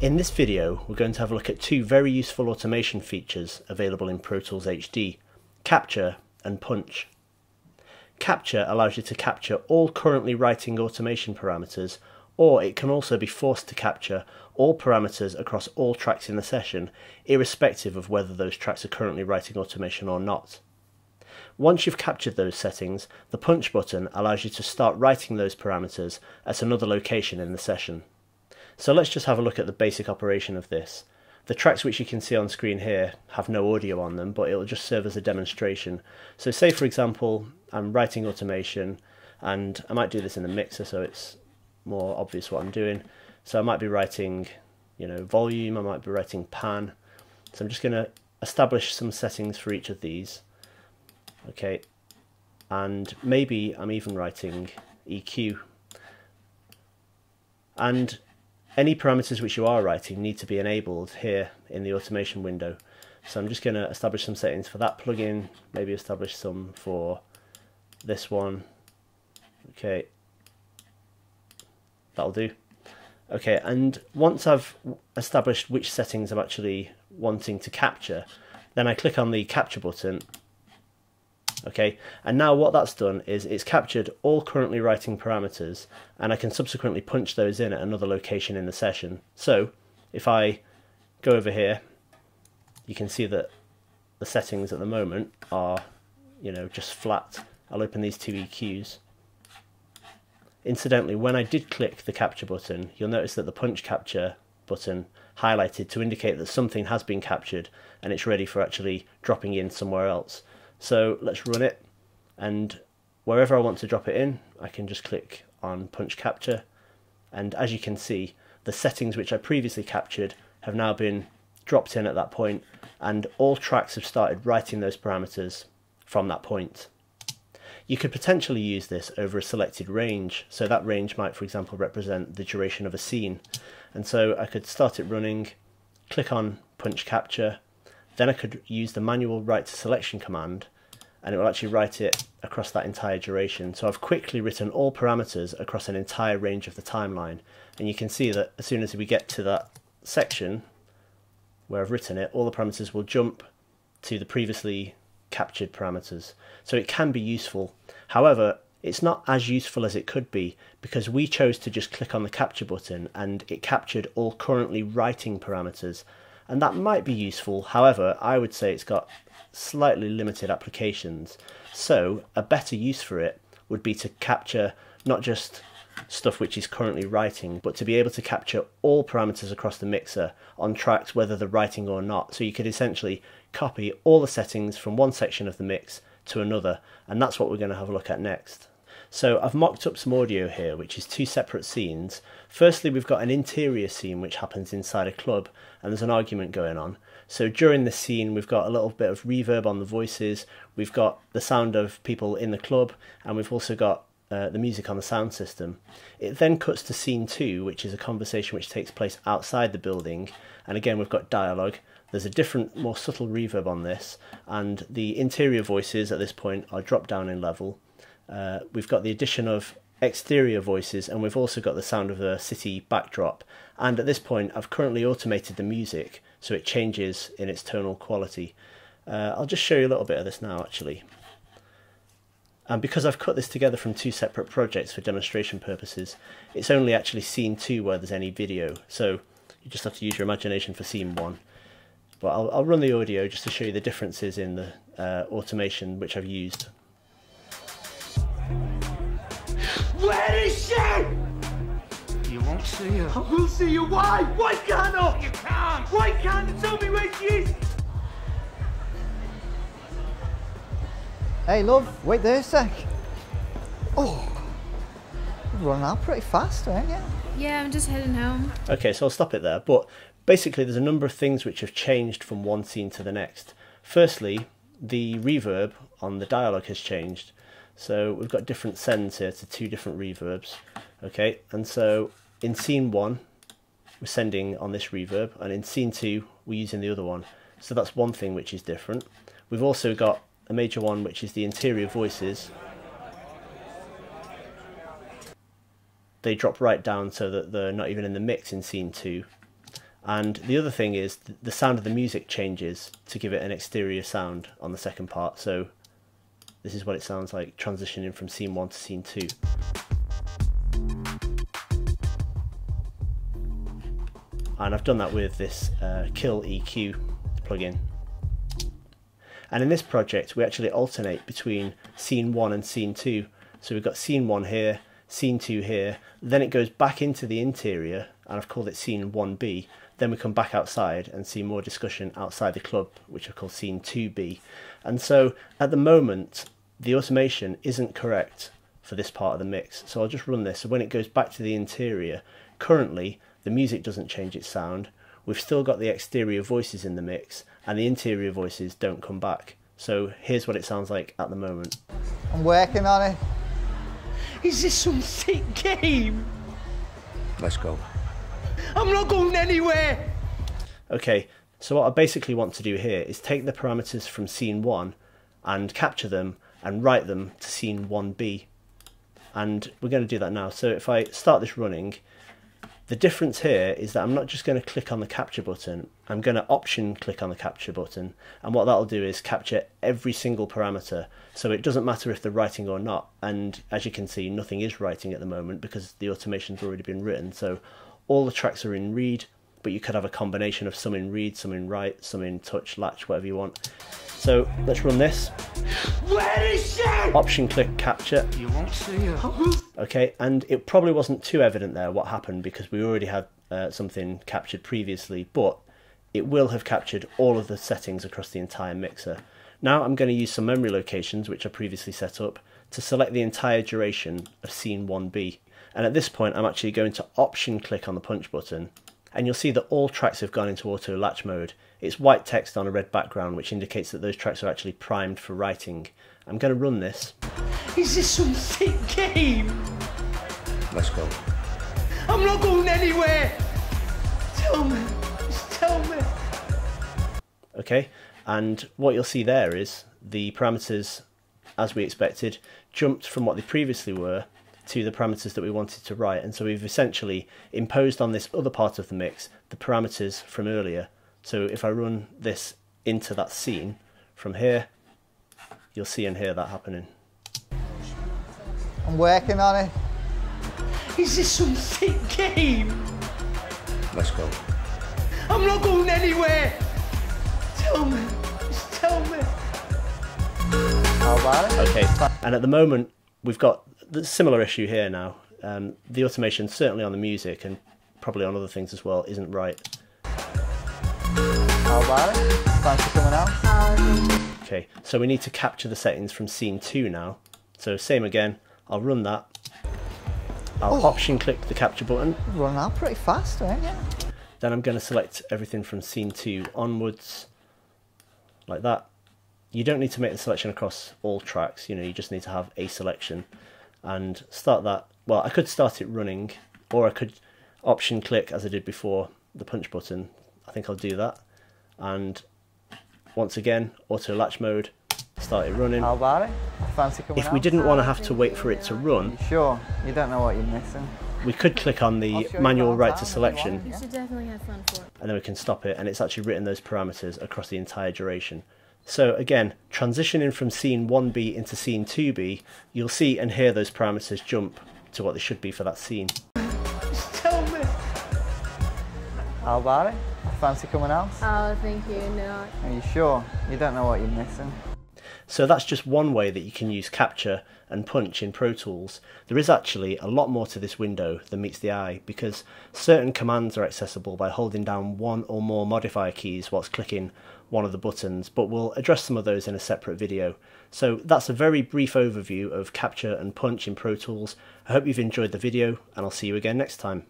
In this video, we're going to have a look at two very useful automation features available in Pro Tools HD, Capture and Punch. Capture allows you to capture all currently writing automation parameters, or it can also be forced to capture all parameters across all tracks in the session, irrespective of whether those tracks are currently writing automation or not. Once you've captured those settings, the Punch button allows you to start writing those parameters at another location in the session. So let's just have a look at the basic operation of this. The tracks which you can see on screen here have no audio on them, but it'll just serve as a demonstration. So say for example, I'm writing automation, and I might do this in the mixer so it's more obvious what I'm doing. So I might be writing, volume, I might be writing pan. So I'm just gonna establish some settings for each of these. Okay, and maybe I'm even writing EQ. And any parameters which you are writing need to be enabled here in the automation window. So I'm just going to establish some settings for that plugin, maybe establish some for this one. Okay, that'll do. Okay, and once I've established which settings I'm actually wanting to capture, then I click on the capture button. Okay, and now what that's done is it's captured all currently writing parameters, and I can subsequently punch those in at another location in the session. So if I go over here, you can see that the settings at the moment are, just flat. I'll open these two EQs. Incidentally, when I did click the capture button, you'll notice that the punch capture button highlighted to indicate that something has been captured and it's ready for actually dropping in somewhere else. So let's run it, and wherever I want to drop it in, I can just click on Punch Capture, and as you can see, the settings which I previously captured have now been dropped in at that point, and all tracks have started writing those parameters from that point. You could potentially use this over a selected range, so that range might, for example, represent the duration of a scene. And so I could start it running, click on Punch Capture, then I could use the manual write to selection command, and it will actually write it across that entire duration. So I've quickly written all parameters across an entire range of the timeline, and you can see that as soon as we get to that section where I've written it, all the parameters will jump to the previously captured parameters. So it can be useful. However, it's not as useful as it could be, because we chose to just click on the capture button and it captured all currently writing parameters. And that might be useful, however, I would say it's got slightly limited applications. So a better use for it would be to capture not just stuff which is currently writing, but to be able to capture all parameters across the mixer on tracks, whether they're writing or not. So you could essentially copy all the settings from one section of the mix to another, and that's what we're going to have a look at next. So I've mocked up some audio here, which is two separate scenes. Firstly, we've got an interior scene which happens inside a club, and there's an argument going on. So during this scene, we've got a little bit of reverb on the voices, we've got the sound of people in the club, and we've also got the music on the sound system. It then cuts to scene two, which is a conversation which takes place outside the building, and again we've got dialogue. There's a different, more subtle reverb on this, and the interior voices at this point are dropped down in level. We've got the addition of exterior voices, and we've also got the sound of a city backdrop. And at this point, I've currently automated the music, so it changes in its tonal quality. I'll just show you a little bit of this now, actually. And because I've cut this together from two separate projects for demonstration purposes, it's only actually scene two where there's any video. So you just have to use your imagination for scene one. But I'll run the audio just to show you the differences in the automation which I've used. Where is she? You won't see her. I will see you. Why? Why can't I? You can't. Why can't you tell me where she is? Hey, love, wait there a sec. Oh, you've run out pretty fast, haven't you? Yeah, I'm just heading home. Okay, so I'll stop it there. But basically, there's a number of things which have changed from one scene to the next. Firstly, the reverb on the dialogue has changed. So we've got different sends here to two different reverbs. Okay, and so in scene one, we're sending on this reverb, and in scene two, we're using the other one. So that's one thing which is different. We've also got a major one, which is the interior voices. They drop right down so that they're not even in the mix in scene two. And the other thing is the sound of the music changes to give it an exterior sound on the second part. So this is what it sounds like transitioning from scene 1 to scene 2. And I've done that with this Kill EQ plugin. And in this project we actually alternate between scene 1 and scene 2. So we've got scene 1 here, scene 2 here, then it goes back into the interior, and I've called it scene 1B. Then we come back outside and see more discussion outside the club, which I call scene 2B. And so at the moment the automation isn't correct for this part of the mix, so I'll just run this. So when it goes back to the interior, currently the music doesn't change its sound. We've still got the exterior voices in the mix, and the interior voices don't come back. So here's what it sounds like at the moment. I'm working on it. Is this some sick game? Let's go. I'm not going anywhere. Okay, so what I basically want to do here is take the parameters from scene 1 and capture them and write them to scene 1B. And we're going to do that now. So if I start this running, the difference here is that I'm not just going to click on the capture button, I'm going to option click on the capture button, and what that'll do is capture every single parameter, so it doesn't matter if they're writing or not. And as you can see, nothing is writing at the moment because the automation's already been written, so all the tracks are in read, but you could have a combination of some in read, some in write, some in touch, latch, whatever you want. So let's run this. Where is she? Option click capture. You won't see her. Okay, and it probably wasn't too evident there what happened, because we already had something captured previously, but it will have captured all of the settings across the entire mixer. Now I'm going to use some memory locations, which I previously set up, to select the entire duration of scene 1B. And at this point I'm actually going to option click on the punch button, and you'll see that all tracks have gone into auto latch mode. It's white text on a red background, which indicates that those tracks are actually primed for writing. I'm going to run this. Is this some sick game? Let's go. I'm not going anywhere. Tell me. Just tell me. Okay, and what you'll see there is the parameters, as we expected, jumped from what they previously were to the parameters that we wanted to write. And so we've essentially imposed on this other part of the mix the parameters from earlier. So if I run this into that scene from here, you'll see and hear that happening. I'm working on it. Is this some sick game? Let's go. I'm not going anywhere. Tell me. Just tell me. How about it? Okay, and at the moment we've got the similar issue here now. The automation, certainly on the music and probably on other things as well, isn't right. How about it? Thanks for coming out. Okay, so we need to capture the settings from scene 2 now. So same again, I'll run that. I'll option click the capture button. Run out pretty fast, aren't you? Then I'm going to select everything from scene 2 onwards, like that. You don't need to make the selection across all tracks, you know, you just need to have a selection. And start that, well, I could start it running, or I could option click as I did before the punch button. I think I'll do that, and once again auto latch mode, start it running. How about it? Fancy coming out? We didn't want to have to wait for it to run. You sure? You don't know what you're missing. We could click on the manual right to selection, you should definitely have fun for it. And then we can stop it, and it's actually written those parameters across the entire duration. So again, transitioning from scene 1B into scene 2B, you'll see and hear those parameters jump to what they should be for that scene. Just tell me. How about it? Fancy coming out? Oh, thank you, no. Are you sure? You don't know what you're missing. So that's just one way that you can use capture and punch in Pro Tools. There is actually a lot more to this window than meets the eye, because certain commands are accessible by holding down one or more modifier keys whilst clicking one of the buttons, but we'll address some of those in a separate video. So that's a very brief overview of capture and punch in Pro Tools. I hope you've enjoyed the video, and I'll see you again next time.